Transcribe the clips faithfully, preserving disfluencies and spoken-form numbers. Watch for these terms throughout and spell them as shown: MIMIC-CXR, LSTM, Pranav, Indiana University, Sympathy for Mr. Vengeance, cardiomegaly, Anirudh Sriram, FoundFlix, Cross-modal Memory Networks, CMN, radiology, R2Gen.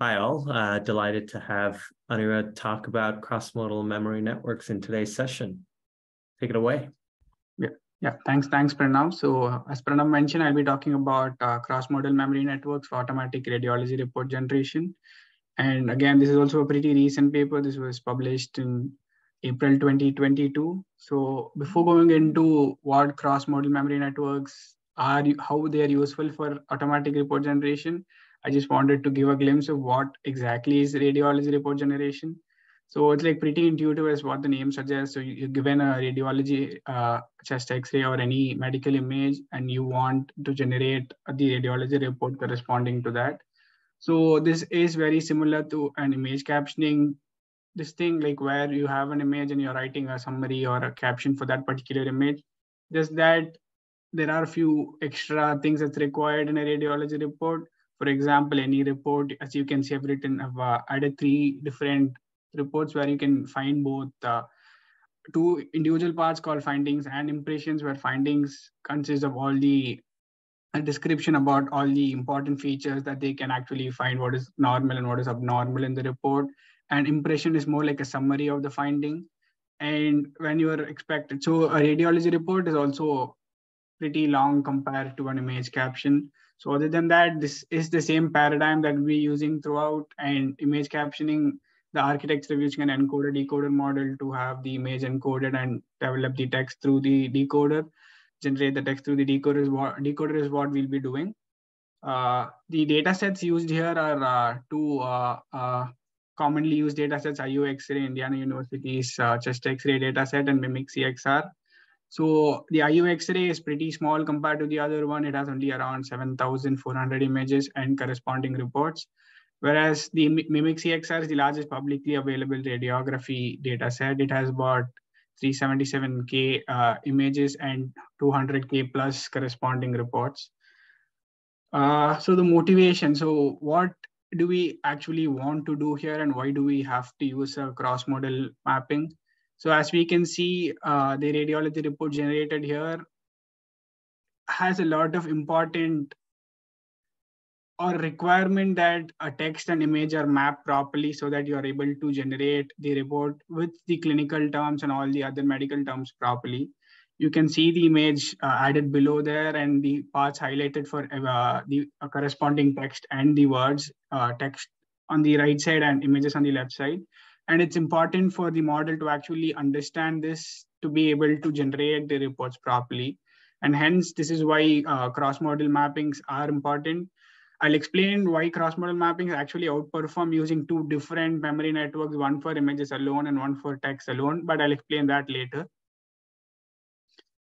Hi all, uh, delighted to have Anirudh talk about cross-modal memory networks in today's session. Take it away. Yeah, yeah. Thanks, thanks Pranav. So uh, as Pranav mentioned, I'll be talking about uh, cross-modal memory networks for automatic radiology report generation. And again, this is also a pretty recent paper. This was published in April twenty twenty-two. So before going into what cross-modal memory networks are, how they are useful for automatic report generation, I just wanted to give a glimpse of what exactly is radiology report generation. So it's like pretty intuitive as what the name suggests. So you're given a radiology uh, chest X-ray or any medical image, and you want to generate the radiology report corresponding to that. So this is very similar to an image captioning, this thing like where you have an image and you're writing a summary or a caption for that particular image. Just that there are a few extra things that's required in a radiology report. For example, any report, as you can see, I've written, I've uh, added three different reports where you can find both uh, two individual parts called findings and impressions, where findings consist of all the uh, description about all the important features that they can actually find what is normal and what is abnormal in the report. And impression is more like a summary of the finding. And when you are expected, so a radiology report is also pretty long compared to an image caption. So other than that, this is the same paradigm that we're using throughout, and image captioning, the architects are using an encoder decoder model to have the image encoded and develop the text through the decoder, generate the text through the decoder is what, decoder is what we'll be doing. Uh, the data sets used here are uh, two uh, uh, commonly used data sets, I U X-ray, Indiana University's uh, chest X-ray data set, and MIMIC C X R. So the I U X-ray is pretty small compared to the other one. It has only around seven thousand four hundred images and corresponding reports, whereas the MIMIC C X R is the largest publicly available radiography data set. It has about three hundred seventy-seven K uh, images and two hundred K plus corresponding reports. Uh, so the motivation, so what do we actually want to do here, and why do we have to use a cross-modal mapping? So as we can see, uh, the radiology report generated here has a lot of important or requirement that a text and image are mapped properly so that you are able to generate the report with the clinical terms and all the other medical terms properly. You can see the image uh, added below there and the parts highlighted for uh, the uh, corresponding text and the words, uh, text on the right side and images on the left side. And it's important for the model to actually understand this to be able to generate the reports properly. And hence, this is why uh, cross-modal mappings are important. I'll explain why cross-modal mappings actually outperform using two different memory networks, one for images alone and one for text alone, but I'll explain that later.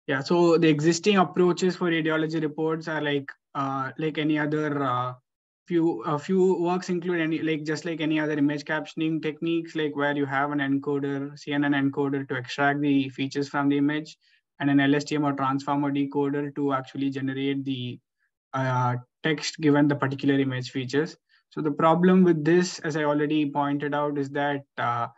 Yeah, so the existing approaches for radiology reports are like, uh, like any other uh, Few, a few works include any, like just like any other image captioning techniques, like where you have an encoder, C M N encoder to extract the features from the image, and an L S T M or transformer decoder to actually generate the uh, text given the particular image features. So the problem with this, as I already pointed out, is that uh,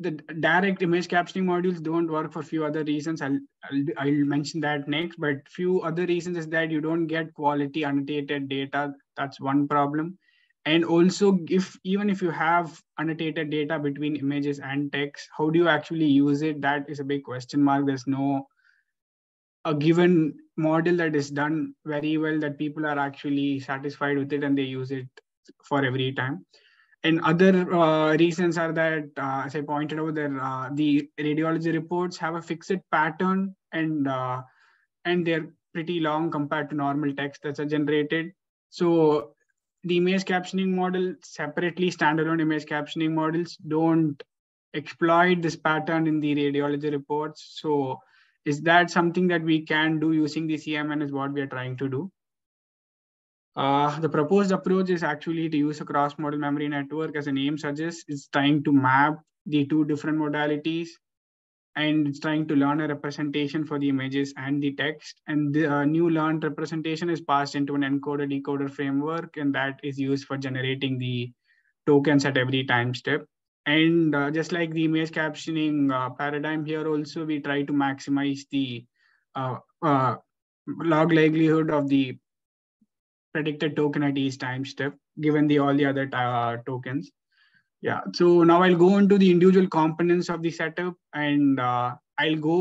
the direct image captioning modules don't work for a few other reasons. I'll, I'll, I'll mention that next, but few other reasons is that you don't get quality annotated data. That's one problem. And also, if even if you have annotated data between images and text, how do you actually use it? That is a big question mark. There's no a given model that is done very well that people are actually satisfied with it and they use it for every time. And other uh, reasons are that, uh, as I pointed out, there, uh, the radiology reports have a fixed pattern, and uh, and they're pretty long compared to normal text that's generated. So the image captioning model, separately standalone image captioning models, don't exploit this pattern in the radiology reports. So is that something that we can do using the C M N is what we are trying to do. Uh, the proposed approach is actually to use a cross-modal memory network, as the name suggests. It's trying to map the two different modalities, and it's trying to learn a representation for the images and the text. And the uh, new learned representation is passed into an encoder-decoder framework, and that is used for generating the tokens at every time step. And uh, just like the image captioning uh, paradigm here also, we try to maximize the uh, uh, log likelihood of the predicted token at each time step, given the all the other uh, tokens. Yeah, so now I'll go into the individual components of the setup, and uh, I'll go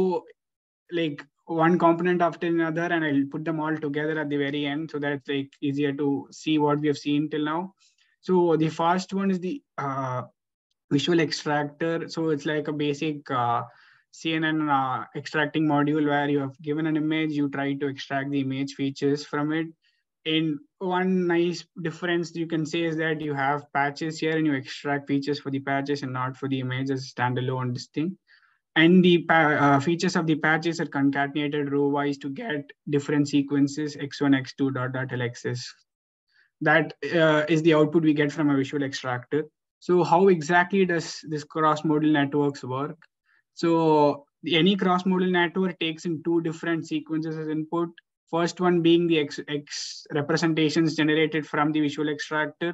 like one component after another, and I'll put them all together at the very end so that it's like easier to see what we have seen till now. So the first one is the uh, visual extractor. So it's like a basic uh, C M N uh, extracting module where you have given an image, you try to extract the image features from it. And one nice difference you can say is that you have patches here and you extract features for the patches and not for the image as standalone distinct. And the uh, features of the patches are concatenated row wise to get different sequences, x one, x two, dot, dot, L X S. That uh, is the output we get from a visual extractor. So how exactly does this cross-modal networks work? So any cross-modal network takes in two different sequences as input. First one being the X, X representations generated from the visual extractor.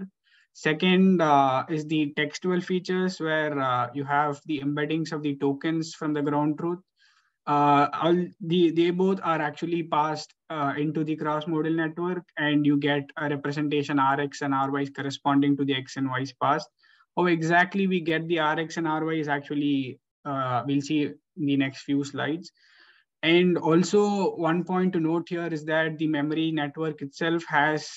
Second uh, is the textual features where uh, you have the embeddings of the tokens from the ground truth. Uh, all the, they both are actually passed uh, into the cross-modal network, and you get a representation R X and R Y corresponding to the X and Y's passed. How exactly we get the R X and R Y is actually, uh, we'll see in the next few slides. And also one point to note here is that the memory network itself has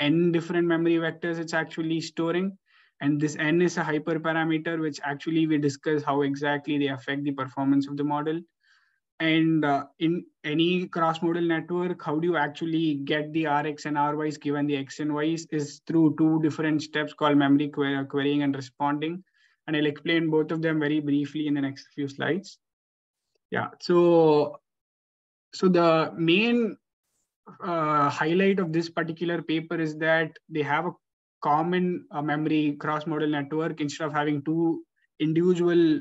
n different memory vectors it's actually storing. And this n is a hyperparameter, which actually we discuss how exactly they affect the performance of the model. And uh, in any cross-modal network, how do you actually get the R X and R Ys given the X and Ys is through two different steps called memory quer querying and responding. And I'll explain both of them very briefly in the next few slides. Yeah, so, so the main uh, highlight of this particular paper is that they have a common uh, memory cross-modal network instead of having two individual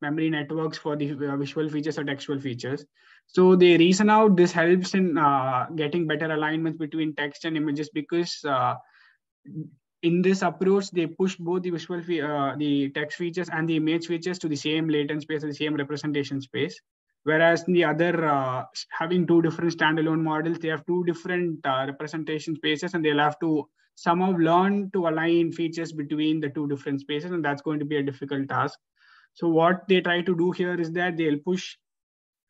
memory networks for the visual features or textual features. So they reason out this helps in uh, getting better alignment between text and images, because uh, in this approach, they push both the visual, uh, the text features and the image features to the same latent space and the same representation space. Whereas in the other, uh, having two different standalone models, they have two different uh, representation spaces, and they'll have to somehow learn to align features between the two different spaces. And that's going to be a difficult task. So what they try to do here is that they'll push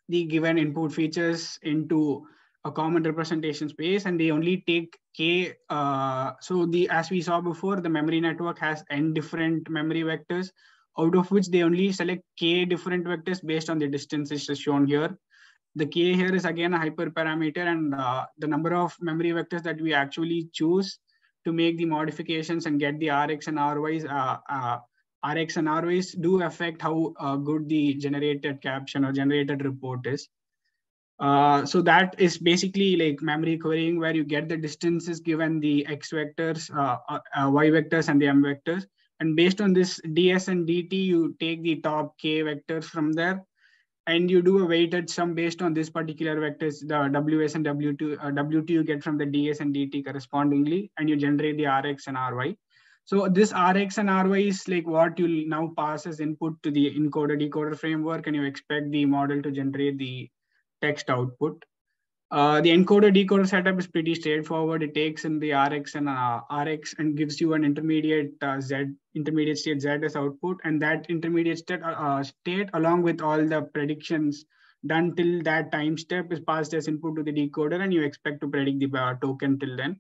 the given input features into a common representation space, and they only take K. Uh, so the as we saw before, the memory network has n different memory vectors, out of which they only select K different vectors based on the distances shown here. The K here is again a hyperparameter, and uh, the number of memory vectors that we actually choose to make the modifications and get the R X and R Ys uh, uh, R X and R Ys do affect how uh, good the generated caption or generated report is. Uh, so that is basically like memory querying, where you get the distances given the X vectors, uh, uh, Y vectors, and the M vectors. And based on this D S and D T, you take the top K vectors from there, and you do a weighted sum based on this particular vectors, the W S and W two, uh, W two you get from the D S and D T correspondingly, and you generate the R X and R Y. So this R X and R Y is like what you now pass as input to the encoder decoder framework, and you expect the model to generate the text output. Uh, the encoder decoder setup is pretty straightforward. It takes in the R X and uh, R X and gives you an intermediate uh, Z, intermediate state Z as output, and that intermediate state, uh, state along with all the predictions done till that time step is passed as input to the decoder, and you expect to predict the uh, token till then.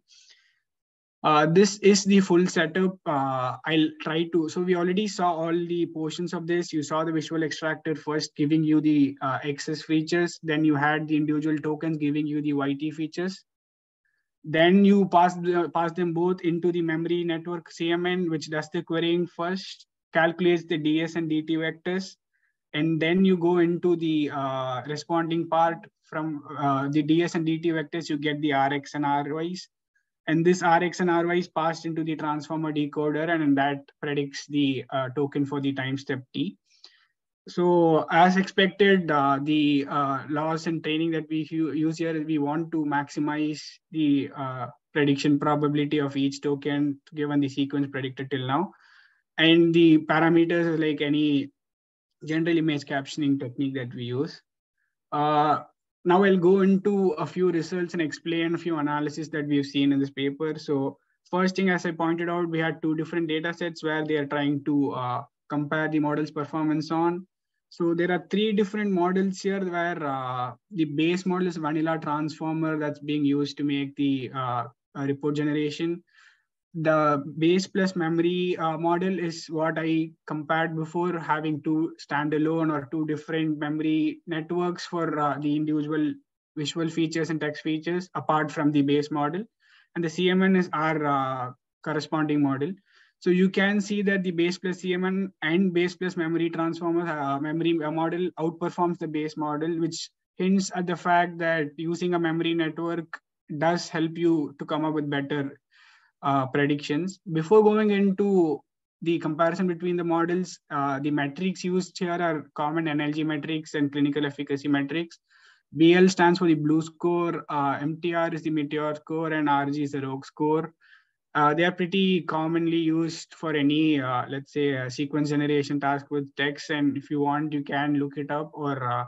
Uh, this is the full setup. Uh, I'll try to, so we already saw all the portions of this. You saw the visual extractor first giving you the uh, X S features. Then you had the individual tokens giving you the Y T features. Then you pass, the, pass them both into the memory network C M N, which does the querying first, calculates the D S and D T vectors. And then you go into the uh, responding part. From uh, the D S and D T vectors, you get the R X and R Ys. And this R X and R Y is passed into the transformer decoder, and that predicts the uh, token for the time step T. So as expected, uh, the uh, laws and training that we use here is we want to maximize the uh, prediction probability of each token given the sequence predicted till now. And the parameters is like any general image captioning technique that we use. Uh, now I'll go into a few results and explain a few analyses that we've seen in this paper. So first thing, as I pointed out, we had two different data sets where they are trying to uh, compare the model's performance on. So there are three different models here where uh, the base model is vanilla transformer that's being used to make the uh, report generation. The base plus memory uh, model is what I compared before, having two standalone or two different memory networks for uh, the individual visual features and text features apart from the base model. And the C M N is our uh, corresponding model. So you can see that the base plus C M N and base plus memory transformer uh, memory model outperforms the base model, which hints at the fact that using a memory network does help you to come up with better uh, predictions. Before going into the comparison between the models, uh, the metrics used here are common N L G metrics and clinical efficacy metrics. B L stands for the blue score, uh, M T R is the meteor score, and R G is the rogue score. Uh, they are pretty commonly used for any, uh, let's say, uh, sequence generation task with text. And if you want, you can look it up, or uh,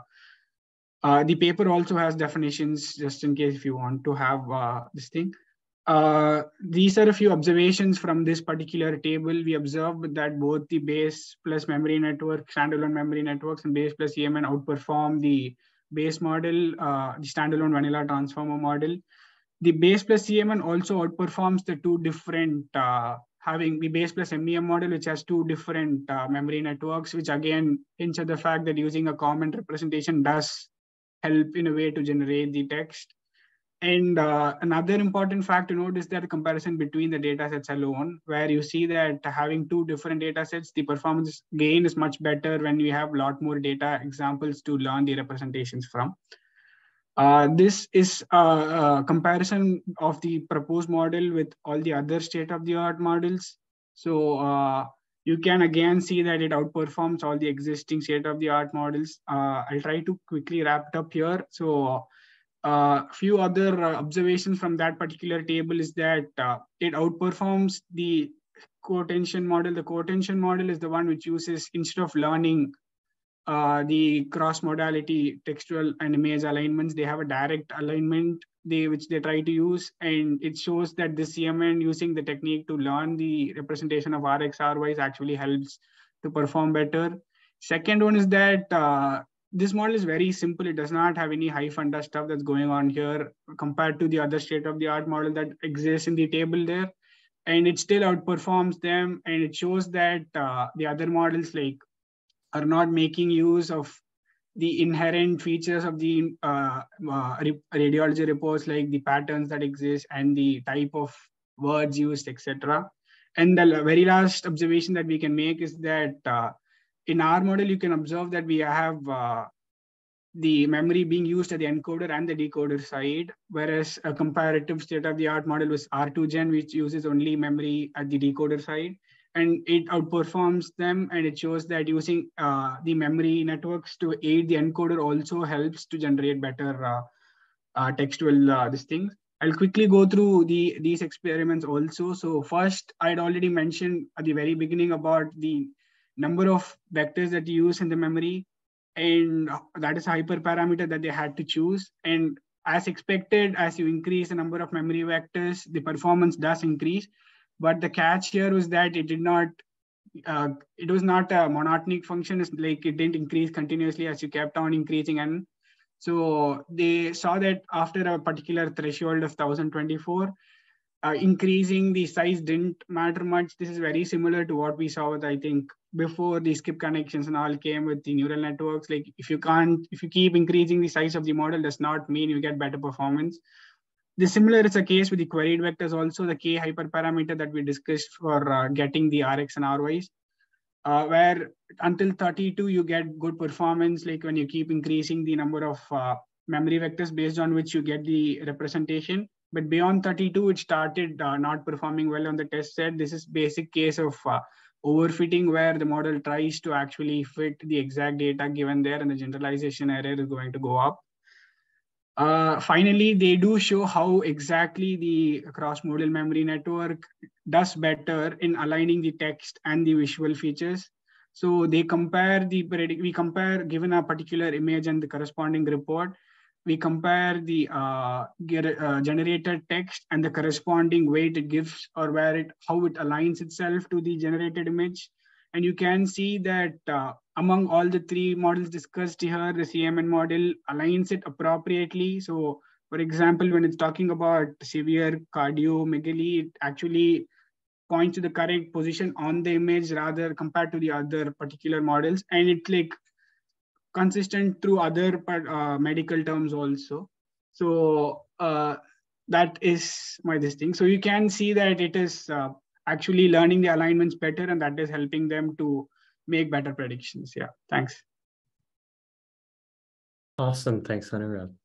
uh, the paper also has definitions just in case if you want to have uh, this thing. Uh, these are a few observations from this particular table. We observed that both the base plus memory network, standalone memory networks, and base plus C M N outperform the base model, uh, the standalone vanilla transformer model. The base plus C M N also outperforms the two different, uh, having the base plus M E M model, which has two different uh, memory networks, which again hints at the fact that using a common representation does help in a way to generate the text. And uh, another important fact to note is that the comparison between the data sets alone, where you see that having two different data sets, the performance gain is much better when we have a lot more data examples to learn the representations from. Uh, this is a, a comparison of the proposed model with all the other state-of-the-art models. So uh, you can again see that it outperforms all the existing state-of-the-art models. Uh, I'll try to quickly wrap it up here. So a uh, few other uh, observations from that particular table is that uh, it outperforms the quotation model. The quotation model is the one which uses, instead of learning Uh, the cross-modality textual and image alignments, they have a direct alignment they, which they try to use. And it shows that the C M N using the technique to learn the representation of R X R Ys actually helps to perform better. Second one is that uh, this model is very simple. It does not have any high funda stuff that's going on here compared to the other state-of-the-art model that exists in the table there. And it still outperforms them. And it shows that uh, the other models like are not making use of the inherent features of the uh, uh, radiology reports, like the patterns that exist and the type of words used, et cetera. And the very last observation that we can make is that uh, in our model, you can observe that we have uh, the memory being used at the encoder and the decoder side, whereas a comparative state-of-the-art model was R two gen, which uses only memory at the decoder side. And it outperforms them, and it shows that using uh, the memory networks to aid the encoder also helps to generate better uh, uh, textual uh, these things. I'll quickly go through the these experiments also. So first, I'd already mentioned at the very beginning about the number of vectors that you use in the memory, and that is a hyperparameter that they had to choose. And as expected, as you increase the number of memory vectors, the performance does increase. But the catch here was that it did not, uh, it was not a monotonic function. It's like it didn't increase continuously as you kept on increasing. And so they saw that after a particular threshold of one thousand twenty-four, uh, increasing the size didn't matter much. This is very similar to what we saw with, I think, before the skip connections and all came with the neural networks. Like if you can't, if you keep increasing the size of the model, does not mean you get better performance. The similar is the case with the queried vectors also, the K hyperparameter that we discussed for uh, getting the R X and R Ys, uh, where until thirty-two, you get good performance, like when you keep increasing the number of uh, memory vectors based on which you get the representation. But beyond thirty-two, it started uh, not performing well on the test set. This is basic case of uh, overfitting, where the model tries to actually fit the exact data given there, and the generalization error is going to go up. Uh, finally, they do show how exactly the cross-modal memory network does better in aligning the text and the visual features. So they compare the, we compare given a particular image and the corresponding report. we compare the uh, get, uh, generated text and the corresponding weight it gives, or where it, how it aligns itself to the generated image. And you can see that uh, among all the three models discussed here, the C M N model aligns it appropriately. So for example, when it's talking about severe cardiomegaly, it actually points to the correct position on the image rather compared to the other particular models. And it's like consistent through other uh, medical terms also. So uh, that is my this thing. So you can see that it is uh, actually learning the alignments better, and that is helping them to make better predictions. Yeah, thanks. Awesome, thanks Anirudh.